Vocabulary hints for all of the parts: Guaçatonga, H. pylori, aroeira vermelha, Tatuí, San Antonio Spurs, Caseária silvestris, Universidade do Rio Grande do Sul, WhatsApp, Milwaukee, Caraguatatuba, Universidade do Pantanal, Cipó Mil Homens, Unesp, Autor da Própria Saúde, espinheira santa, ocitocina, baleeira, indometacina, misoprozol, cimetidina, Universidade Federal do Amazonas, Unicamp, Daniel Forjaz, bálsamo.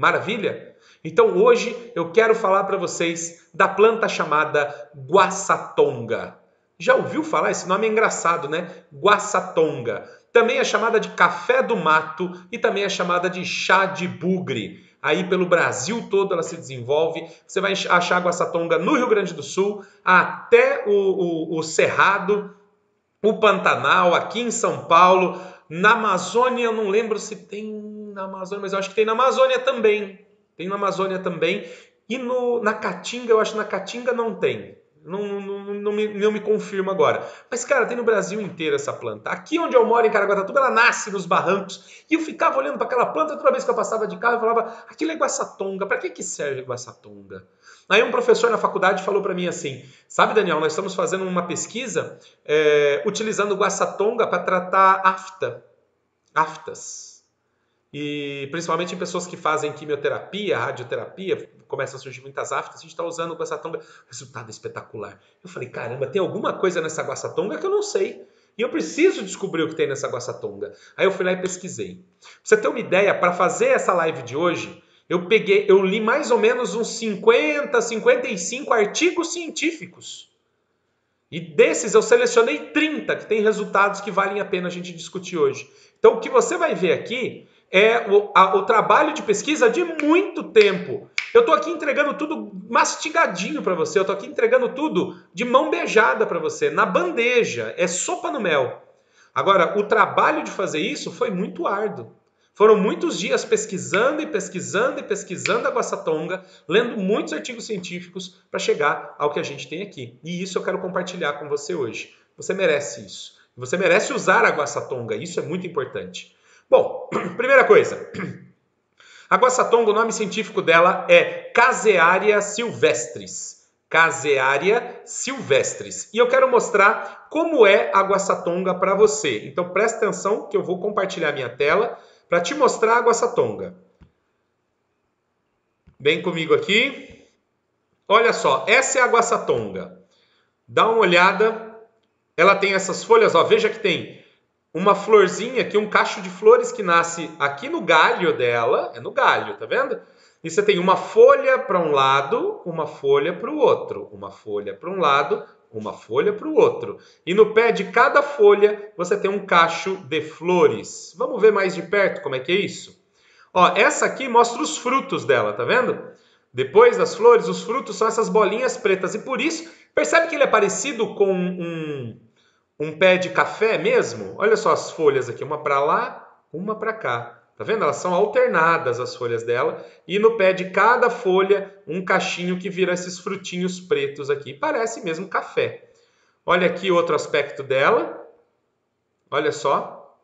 Maravilha? Então hoje eu quero falar para vocês da planta chamada guaçatonga. Já ouviu falar? Esse nome é engraçado, né? Guaçatonga. Também é chamada de café do mato e também é chamada de chá de bugre. Aí pelo Brasil todo ela se desenvolve. Você vai achar a guaçatonga no Rio Grande do Sul, até o Cerrado, o Pantanal, aqui em São Paulo. Na Amazônia, eu não lembro se tem na Amazônia, mas eu acho que tem na Amazônia também. Tem na Amazônia também. E na Caatinga, eu acho que na Caatinga não tem. Não me confirmo agora. Mas, cara, tem no Brasil inteiro essa planta. Aqui onde eu moro, em Caraguatatuba, ela nasce nos barrancos. E eu ficava olhando para aquela planta toda vez que eu passava de carro e falava, aquilo é guaçatonga, para que serve guaçatonga? Aí um professor na faculdade falou para mim assim, sabe, Daniel, nós estamos fazendo uma pesquisa utilizando guaçatonga para tratar aftas. E principalmente em pessoas que fazem quimioterapia, radioterapia, começam a surgir muitas aftas, a gente está usando guaçatonga. Resultado espetacular. Eu falei, caramba, tem alguma coisa nessa guaçatonga que eu não sei. E eu preciso descobrir o que tem nessa guaçatonga. Aí eu fui lá e pesquisei. Pra você ter uma ideia, para fazer essa live de hoje, eu li mais ou menos uns 50, 55 artigos científicos. E desses eu selecionei 30 que tem resultados que valem a pena a gente discutir hoje. Então o que você vai ver aqui é o trabalho de pesquisa de muito tempo. Eu estou aqui entregando tudo mastigadinho para você. Eu estou aqui entregando tudo de mão beijada para você. Na bandeja. É sopa no mel. Agora, o trabalho de fazer isso foi muito árduo. Foram muitos dias pesquisando e pesquisando e pesquisando a guaçatonga, lendo muitos artigos científicos para chegar ao que a gente tem aqui. E isso eu quero compartilhar com você hoje. Você merece isso. Você merece usar a guaçatonga. Isso é muito importante. Bom, primeira coisa, a guaçatonga, o nome científico dela é Caseária silvestris. Caseária silvestris. E eu quero mostrar como é a guaçatonga para você. Então presta atenção que eu vou compartilhar minha tela para te mostrar a guaçatonga. Vem comigo aqui. Olha só, essa é a guaçatonga. Dá uma olhada. Ela tem essas folhas, ó, veja que tem uma florzinha aqui, um cacho de flores que nasce aqui no galho dela. É no galho, tá vendo? E você tem uma folha para um lado, uma folha para o outro. Uma folha para um lado, uma folha para o outro. E no pé de cada folha você tem um cacho de flores. Vamos ver mais de perto como é que é isso? Ó, essa aqui mostra os frutos dela, tá vendo? Depois das flores, os frutos são essas bolinhas pretas. E por isso, percebe que ele é parecido com um pé de café mesmo? Olha só as folhas aqui, uma para lá, uma para cá. Tá vendo? Elas são alternadas, as folhas dela. E no pé de cada folha, um cachinho que vira esses frutinhos pretos aqui. Parece mesmo café. Olha aqui outro aspecto dela. Olha só.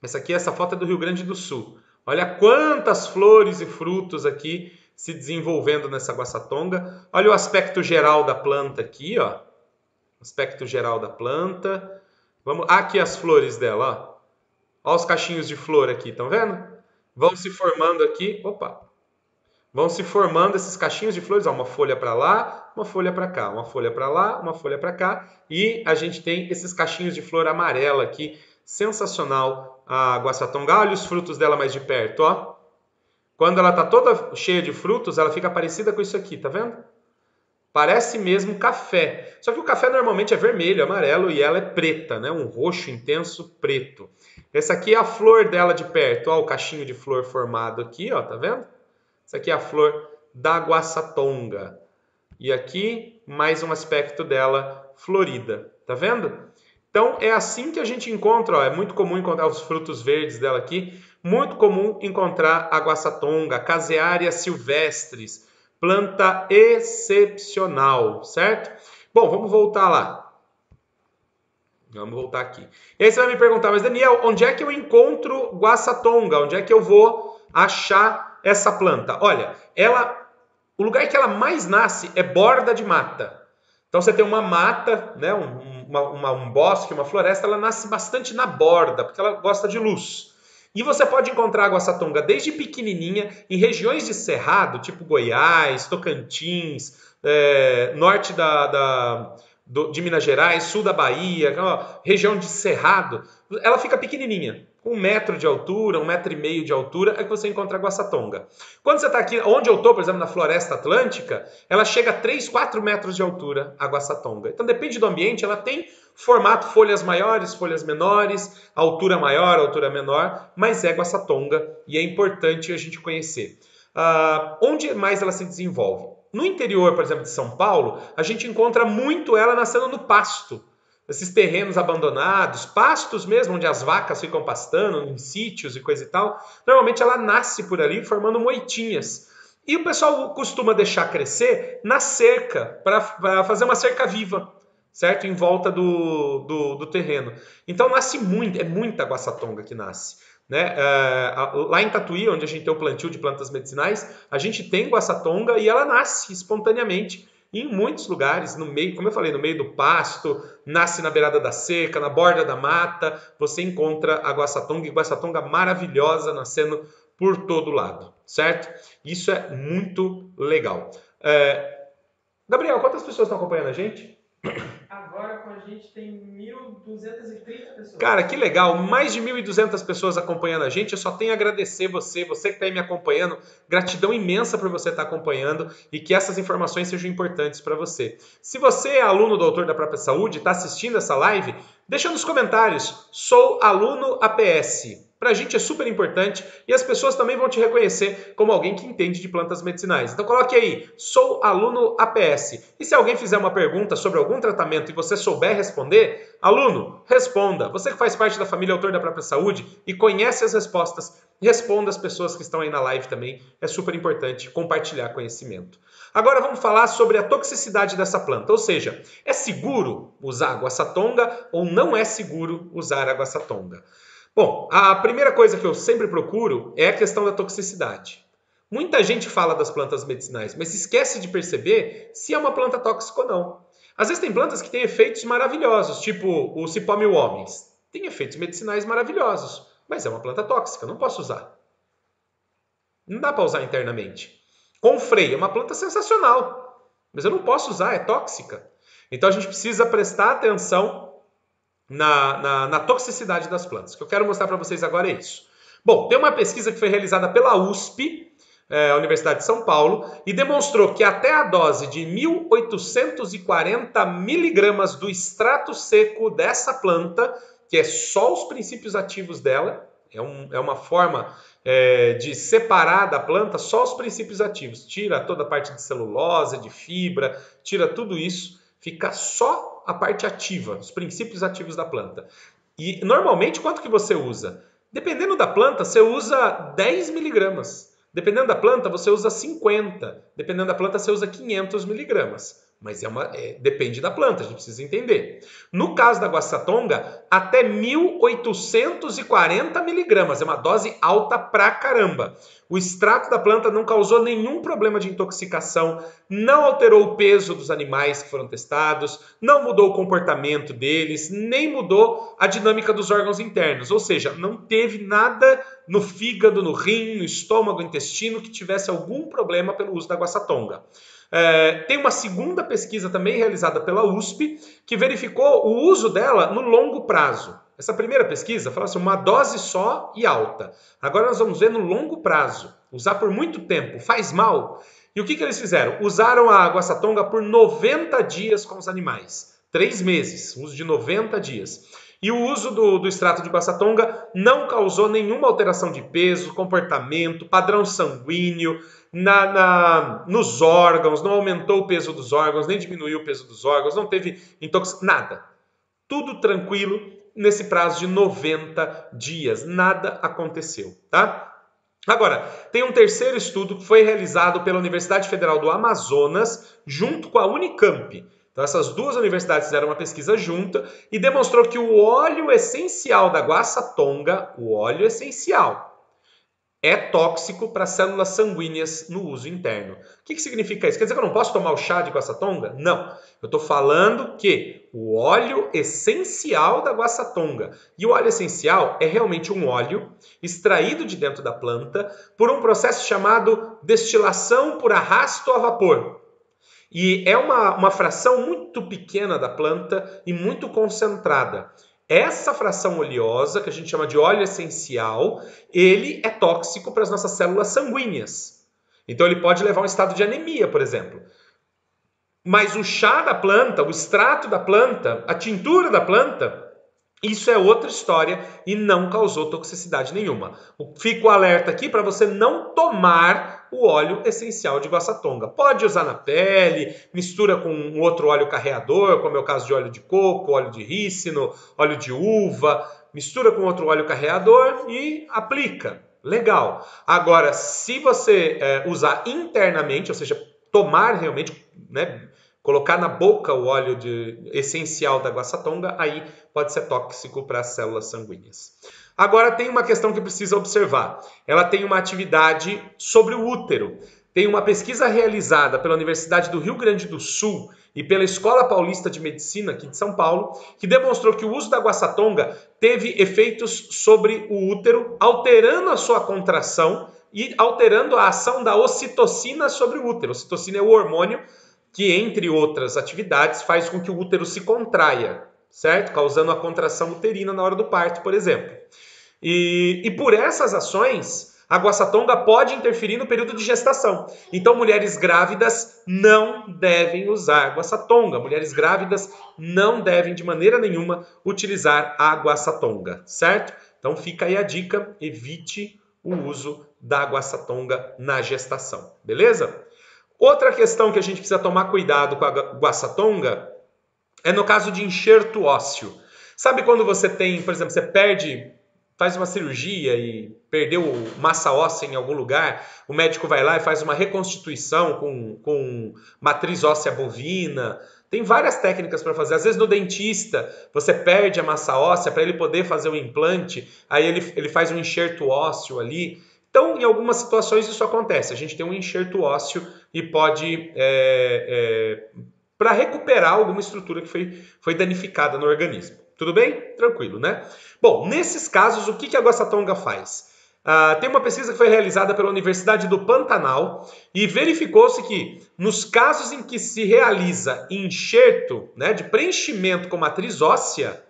Essa foto é do Rio Grande do Sul. Olha quantas flores e frutos aqui se desenvolvendo nessa guaçatonga. Olha o aspecto geral da planta aqui, ó. Aspecto geral da planta. Vamos aqui as flores dela, ó. Olha os cachinhos de flor aqui, estão vendo? Vão se formando aqui, opa. Vão se formando esses cachinhos de flores, ó, uma folha para lá, uma folha para cá, uma folha para lá, uma folha para cá, e a gente tem esses cachinhos de flor amarela aqui, sensacional a guaçatonga. Olha os frutos dela mais de perto, ó. Quando ela tá toda cheia de frutos, ela fica parecida com isso aqui, tá vendo? Parece mesmo café. Só que o café normalmente é vermelho, amarelo e ela é preta, né? Um roxo intenso preto. Essa aqui é a flor dela de perto. Ó, o cachinho de flor formado aqui, ó, tá vendo? Essa aqui é a flor da guaçatonga. E aqui mais um aspecto dela florida, tá vendo? Então é assim que a gente encontra, ó, é muito comum encontrar os frutos verdes dela aqui. Muito comum encontrar a guaçatonga, Caseária silvestris. Planta excepcional, certo? Bom, vamos voltar lá. Vamos voltar aqui. E aí você vai me perguntar, mas Daniel, onde é que eu encontro guaçatonga? Onde é que eu vou achar essa planta? Olha, o lugar que ela mais nasce é borda de mata. Então você tem uma mata, né, um bosque, uma floresta, ela nasce bastante na borda, porque ela gosta de luz. E você pode encontrar a guaçatonga desde pequenininha em regiões de cerrado, tipo Goiás, Tocantins, norte de Minas Gerais, sul da Bahia, região de cerrado. Ela fica pequenininha, 1 metro de altura, 1,5 metro de altura, é que você encontra a guaçatonga. Quando você está aqui, onde eu estou, por exemplo, na floresta atlântica, ela chega a 3, 4 metros de altura, a guaçatonga. Então, depende do ambiente, ela tem formato, folhas maiores, folhas menores, altura maior, altura menor, mas é guaçatonga e é importante a gente conhecer. Onde mais ela se desenvolve? No interior, por exemplo, de São Paulo, a gente encontra muito ela nascendo no pasto. Esses terrenos abandonados, pastos mesmo, onde as vacas ficam pastando, em sítios e coisa e tal. Normalmente ela nasce por ali, formando moitinhas. E o pessoal costuma deixar crescer na cerca, para fazer uma cerca viva, certo? Em volta do terreno. Então nasce muito, é muita guaçatonga que nasce, né? Lá em Tatuí, onde a gente tem o plantio de plantas medicinais, a gente tem guaçatonga e ela nasce espontaneamente. Em muitos lugares, no meio, como eu falei, no meio do pasto, nasce na beirada da cerca, na borda da mata, você encontra a guaçatonga, e guaçatonga maravilhosa nascendo por todo lado, certo? Isso é muito legal. Gabriel, quantas pessoas estão acompanhando a gente? Agora com a gente tem 1.230 pessoas. Cara, que legal, mais de 1.200 pessoas acompanhando a gente. Eu só tenho a agradecer você que está aí me acompanhando. Gratidão imensa por você estar acompanhando e que essas informações sejam importantes para você. Se você é aluno do Autor da Própria Saúde, está assistindo essa live, deixa nos comentários, sou aluno APS. Para a gente é super importante e as pessoas também vão te reconhecer como alguém que entende de plantas medicinais. Então coloque aí, sou aluno APS. E se alguém fizer uma pergunta sobre algum tratamento e você souber responder, aluno, responda. Você que faz parte da família Autor da Própria Saúde e conhece as respostas, responda as pessoas que estão aí na live também. É super importante compartilhar conhecimento. Agora vamos falar sobre a toxicidade dessa planta. Ou seja, é seguro usar a guaçatonga ou não é seguro usar a guaçatonga? Bom, a primeira coisa que eu sempre procuro é a questão da toxicidade. Muita gente fala das plantas medicinais, mas esquece de perceber se é uma planta tóxica ou não. Às vezes tem plantas que têm efeitos maravilhosos, tipo o Cipó Mil Homens. Tem efeitos medicinais maravilhosos, mas é uma planta tóxica, não posso usar. Não dá para usar internamente. Confrei é uma planta sensacional, mas eu não posso usar, é tóxica. Então a gente precisa prestar atenção na toxicidade das plantas. O que eu quero mostrar para vocês agora é isso. Bom, tem uma pesquisa que foi realizada pela USP, a Universidade de São Paulo, e demonstrou que até a dose de 1.840 miligramas do extrato seco dessa planta, que é só os princípios ativos dela, é uma forma de separar da planta só os princípios ativos, tira toda a parte de celulose, de fibra, tira tudo isso, fica só a parte ativa, os princípios ativos da planta. E normalmente quanto que você usa? Dependendo da planta, você usa 10 miligramas. Dependendo da planta, você usa 50. Dependendo da planta, você usa 500 miligramas. Mas depende da planta, a gente precisa entender. No caso da guaçatonga, até 1.840 miligramas. É uma dose alta pra caramba. O extrato da planta não causou nenhum problema de intoxicação, não alterou o peso dos animais que foram testados, não mudou o comportamento deles, nem mudou a dinâmica dos órgãos internos. Ou seja, não teve nada no fígado, no rim, no estômago, no intestino que tivesse algum problema pelo uso da guaçatonga. Tem uma segunda pesquisa também realizada pela USP que verificou o uso dela no longo prazo. Essa primeira pesquisa falou assim, uma dose só e alta. Agora nós vamos ver no longo prazo. Usar por muito tempo faz mal. E o que eles fizeram? Usaram a guaçatonga por 90 dias com os animais. 3 meses, uso de 90 dias. E o uso do extrato de guaçatonga não causou nenhuma alteração de peso, comportamento, padrão sanguíneo, nos órgãos, não aumentou o peso dos órgãos, nem diminuiu o peso dos órgãos, não teve intoxicação, nada. Tudo tranquilo nesse prazo de 90 dias, nada aconteceu, tá? Agora, tem um terceiro estudo que foi realizado pela Universidade Federal do Amazonas, junto com a Unicamp. Então, essas duas universidades fizeram uma pesquisa junta e demonstrou que o óleo essencial da guaçatonga, o óleo essencial, é tóxico para células sanguíneas no uso interno. O que significa isso? Quer dizer que eu não posso tomar o chá de guaçatonga? Não. Eu estou falando que o óleo essencial da guaçatonga, e o óleo essencial é realmente um óleo extraído de dentro da planta por um processo chamado destilação por arrasto a vapor. E é uma fração muito pequena da planta e muito concentrada. Essa fração oleosa, que a gente chama de óleo essencial, ele é tóxico para as nossas células sanguíneas. Então ele pode levar a um estado de anemia, por exemplo. Mas o chá da planta, o extrato da planta, a tintura da planta, isso é outra história e não causou toxicidade nenhuma. Fico alerta aqui para você não tomar o óleo essencial de guaçatonga. Pode usar na pele, mistura com um outro óleo carreador, como é o caso de óleo de coco, óleo de rícino, óleo de uva. Mistura com outro óleo carreador e aplica. Legal. Agora, se você usar internamente, ou seja, tomar realmente, né, colocar na boca o óleo essencial da guaçatonga, aí pode ser tóxico para as células sanguíneas. Agora tem uma questão que precisa observar. Ela tem uma atividade sobre o útero. Tem uma pesquisa realizada pela Universidade do Rio Grande do Sul e pela Escola Paulista de Medicina aqui de São Paulo, que demonstrou que o uso da guaçatonga teve efeitos sobre o útero, alterando a sua contração e alterando a ação da ocitocina sobre o útero. A ocitocina é o hormônio que, entre outras atividades, faz com que o útero se contraia, certo? Causando a contração uterina na hora do parto, por exemplo. E por essas ações, a guaçatonga pode interferir no período de gestação. Então, mulheres grávidas não devem usar guaçatonga. Mulheres grávidas não devem, de maneira nenhuma, utilizar a guaçatonga, certo? Então, fica aí a dica, evite o uso da guaçatonga na gestação, beleza? Outra questão que a gente precisa tomar cuidado com a guaçatonga é no caso de enxerto ósseo. Sabe quando você tem, por exemplo, você perde, faz uma cirurgia e perdeu massa óssea em algum lugar, o médico vai lá e faz uma reconstituição com matriz óssea bovina. Tem várias técnicas para fazer. Às vezes no dentista você perde a massa óssea para ele poder fazer o implante, aí ele faz um enxerto ósseo ali. Então, em algumas situações isso acontece. A gente tem um enxerto ósseo e pode, para recuperar alguma estrutura que foi danificada no organismo. Tudo bem? Tranquilo, né? Bom, nesses casos, o que a guaçatonga faz? Tem uma pesquisa que foi realizada pela Universidade do Pantanal e verificou-se que nos casos em que se realiza enxerto, né, de preenchimento com matriz óssea,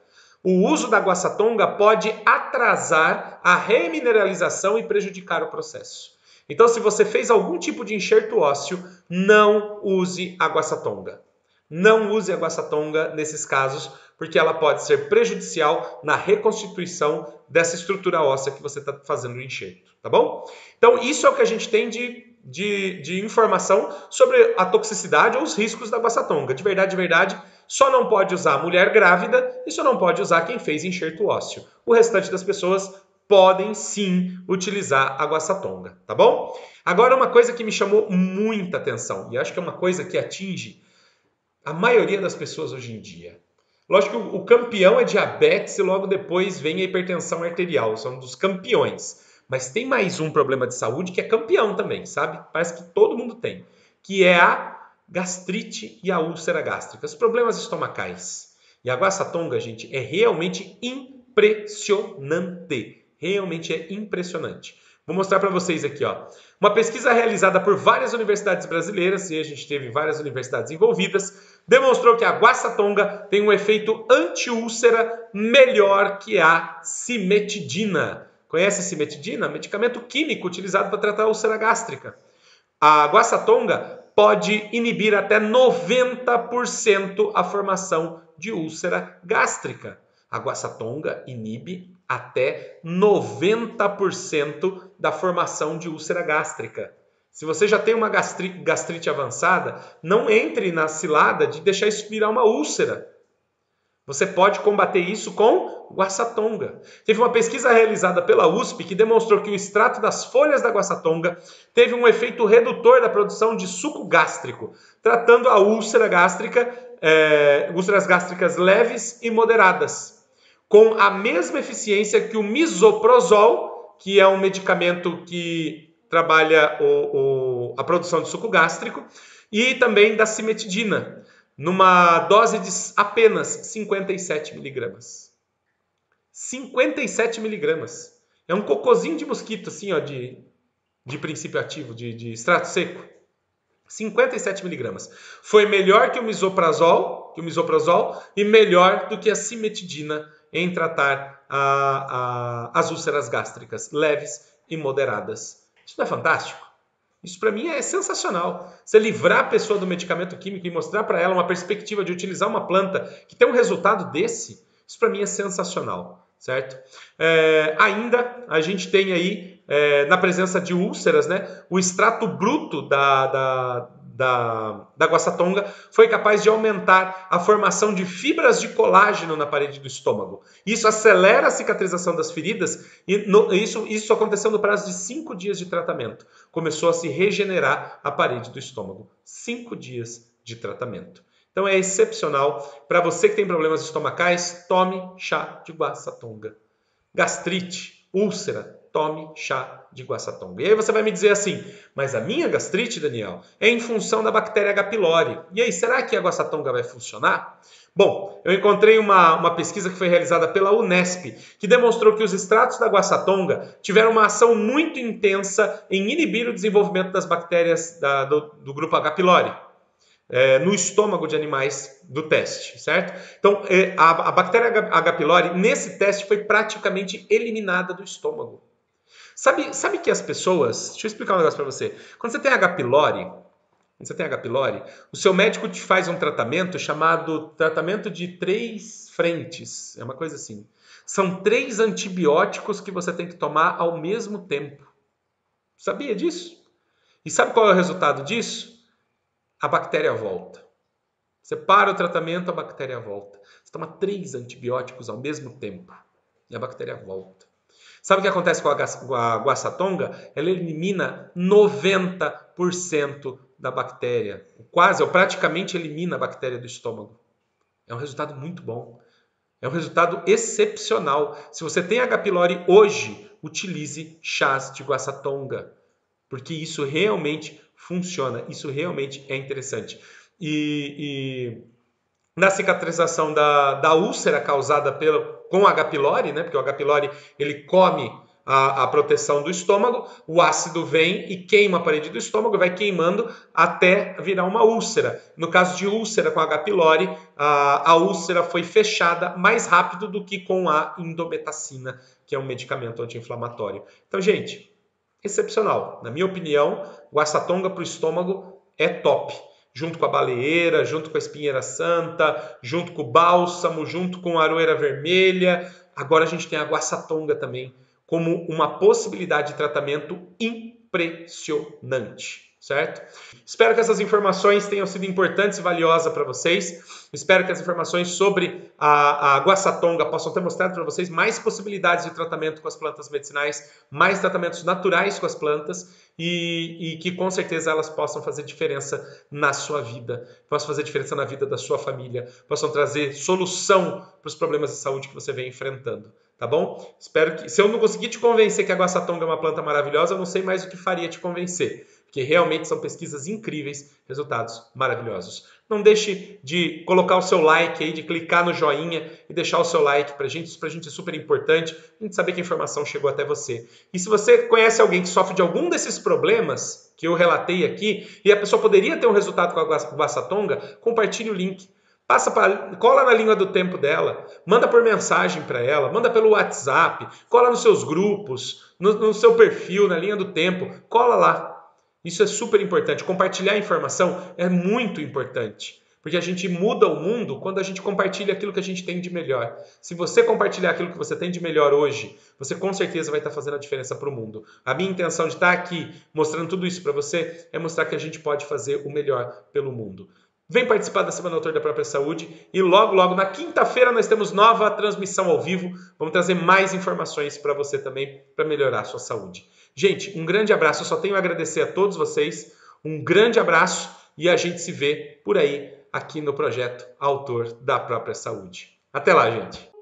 o uso da guaçatonga pode atrasar a remineralização e prejudicar o processo. Então, se você fez algum tipo de enxerto ósseo, não use a guaçatonga. Não use a guaçatonga nesses casos, porque ela pode ser prejudicial na reconstituição dessa estrutura óssea que você está fazendo o enxerto, tá bom? Então, isso é o que a gente tem de informação sobre a toxicidade ou os riscos da guaçatonga. De verdade, só não pode usar a mulher grávida e só não pode usar quem fez enxerto ósseo. O restante das pessoas podem sim utilizar a guaçatonga, tá bom? Agora, uma coisa que me chamou muita atenção, e acho que é uma coisa que atinge a maioria das pessoas hoje em dia. Lógico que o campeão é diabetes e logo depois vem a hipertensão arterial, são dos campeões. Mas tem mais um problema de saúde que é campeão também, sabe? Parece que todo mundo tem, que é a gastrite e a úlcera gástrica, os problemas estomacais. E a guaçatonga, gente, é realmente impressionante. Realmente é impressionante. Vou mostrar para vocês aqui, ó. Uma pesquisa realizada por várias universidades brasileiras, e a gente teve várias universidades envolvidas, demonstrou que a guaçatonga tem um efeito anti-úlcera melhor que a cimetidina. Conhece a cimetidina? Medicamento químico utilizado para tratar a úlcera gástrica. A guaçatonga pode inibir até 90% a formação de úlcera gástrica. A guaçatonga inibe até 90% da formação de úlcera gástrica. Se você já tem uma gastrite avançada, não entre na cilada de deixar isso virar uma úlcera. Você pode combater isso com guaçatonga. Teve uma pesquisa realizada pela USP que demonstrou que o extrato das folhas da guaçatonga teve um efeito redutor da produção de suco gástrico, tratando a úlcera gástrica, úlceras gástricas leves e moderadas, com a mesma eficiência que o misoprozol, que é um medicamento que trabalha a produção de suco gástrico, e também da cimetidina, numa dose de apenas 57 miligramas. 57 miligramas. É um cocôzinho de mosquito, assim, ó, de princípio ativo, de extrato seco. 57 miligramas. Foi melhor que o misoprozol e melhor do que a cimetidina em tratar as úlceras gástricas leves e moderadas. Isso não é fantástico? Isso para mim é sensacional. Você livrar a pessoa do medicamento químico e mostrar para ela uma perspectiva de utilizar uma planta que tem um resultado desse, isso para mim é sensacional, certo? Ainda a gente tem aí, na presença de úlceras, né, o extrato bruto da guaçatonga foi capaz de aumentar a formação de fibras de colágeno na parede do estômago. Isso acelera a cicatrização das feridas e isso aconteceu no prazo de 5 dias de tratamento. Começou a se regenerar a parede do estômago. 5 dias de tratamento. Então é excepcional. Para você que tem problemas estomacais, tome chá de guaçatonga. Gastrite, úlcera, tome chá de guaçatonga. E aí você vai me dizer assim, mas a minha gastrite, Daniel, é em função da bactéria H. pylori. E aí, será que a guaçatonga vai funcionar? Bom, eu encontrei uma pesquisa que foi realizada pela Unesp, que demonstrou que os extratos da guaçatonga tiveram uma ação muito intensa em inibir o desenvolvimento das bactérias do grupo H. pylori no estômago de animais do teste, certo? Então, a bactéria H. pylori, nesse teste, foi praticamente eliminada do estômago. Sabe que as pessoas... Deixa eu explicar um negócio para você. Quando você tem H. pylori, o seu médico te faz um tratamento chamado tratamento de 3 frentes. É uma coisa assim. São 3 antibióticos que você tem que tomar ao mesmo tempo. Sabia disso? E sabe qual é o resultado disso? A bactéria volta. Você para o tratamento, a bactéria volta. Você toma 3 antibióticos ao mesmo tempo e a bactéria volta. Sabe o que acontece com a guaçatonga? Ela elimina 90% da bactéria. Quase, ou praticamente elimina a bactéria do estômago. É um resultado muito bom. É um resultado excepcional. Se você tem H. pylori hoje, utilize chás de guaçatonga. Porque isso realmente funciona. Isso realmente é interessante. Na cicatrização da úlcera causada com H. pylori, né? Porque o H. pylori ele come a proteção do estômago, o ácido vem e queima a parede do estômago, vai queimando até virar uma úlcera. No caso de úlcera com H. pylori, a úlcera foi fechada mais rápido do que com a indometacina, que é um medicamento anti-inflamatório. Então, gente, excepcional. Na minha opinião, guaçatonga para o estômago é top. Junto com a baleeira, junto com a espinheira santa, junto com o bálsamo, junto com a aroeira vermelha. Agora a gente tem a guaçatonga também como uma possibilidade de tratamento impressionante, certo? Espero que essas informações tenham sido importantes e valiosas para vocês. Espero que as informações sobre a guaçatonga possam ter mostrado para vocês mais possibilidades de tratamento com as plantas medicinais, mais tratamentos naturais com as plantas. E que com certeza elas possam fazer diferença na sua vida, possam fazer diferença na vida da sua família, possam trazer solução para os problemas de saúde que você vem enfrentando, tá bom? Espero que, se eu não conseguir te convencer que a guaçatonga é uma planta maravilhosa, eu não sei mais o que faria te convencer, porque realmente são pesquisas incríveis, resultados maravilhosos. Não deixe de colocar o seu like aí, de clicar no joinha e deixar o seu like pra gente. Isso pra gente é super importante, a gente saber que a informação chegou até você. E se você conhece alguém que sofre de algum desses problemas que eu relatei aqui, e a pessoa poderia ter um resultado com a guaçatonga, compartilhe o link. Cola na língua do tempo dela, manda por mensagem para ela, manda pelo WhatsApp, cola nos seus grupos, no seu perfil, na linha do tempo, cola lá. Isso é super importante. Compartilhar a informação é muito importante. Porque a gente muda o mundo quando a gente compartilha aquilo que a gente tem de melhor. Se você compartilhar aquilo que você tem de melhor hoje, você com certeza vai estar fazendo a diferença para o mundo. A minha intenção de estar aqui mostrando tudo isso para você é mostrar que a gente pode fazer o melhor pelo mundo. Vem participar da Semana Autor da Própria Saúde e logo na quinta-feira nós temos nova transmissão ao vivo. Vamos trazer mais informações para você também para melhorar a sua saúde. Gente, um grande abraço. Eu só tenho a agradecer a todos vocês. Um grande abraço e a gente se vê por aí, aqui no projeto Autor da Própria Saúde. Até lá, gente!